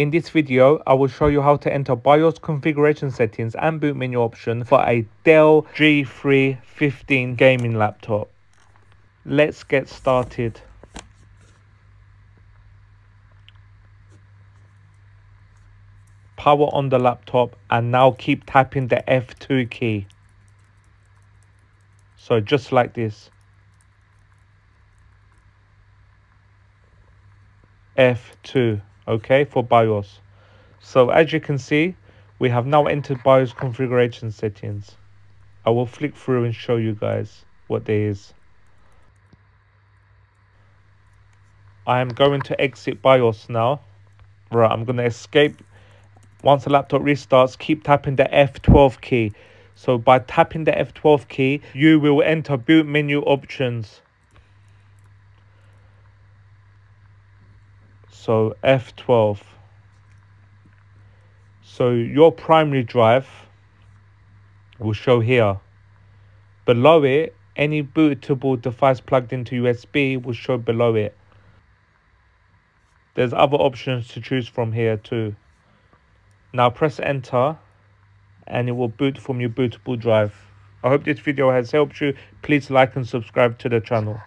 In this video, I will show you how to enter BIOS configuration settings and boot menu option for a Dell G3 15 gaming laptop. Let's get started. Power on the laptop and now keep tapping the F2 key. So just like this. F2. Okay, for BIOS. So as you can see, we have now entered BIOS configuration settings. I will flick through and show you guys what there is. I am going to exit BIOS now. Right, I'm going to escape. Once the laptop restarts, keep tapping the F12 key. So by tapping the F12 key, you will enter boot menu options. So F12. So your primary drive will show here. Below it, any bootable device plugged into USB will show below it. There's other options to choose from here too. Now press enter and it will boot from your bootable drive. I hope this video has helped you. Please like and subscribe to the channel.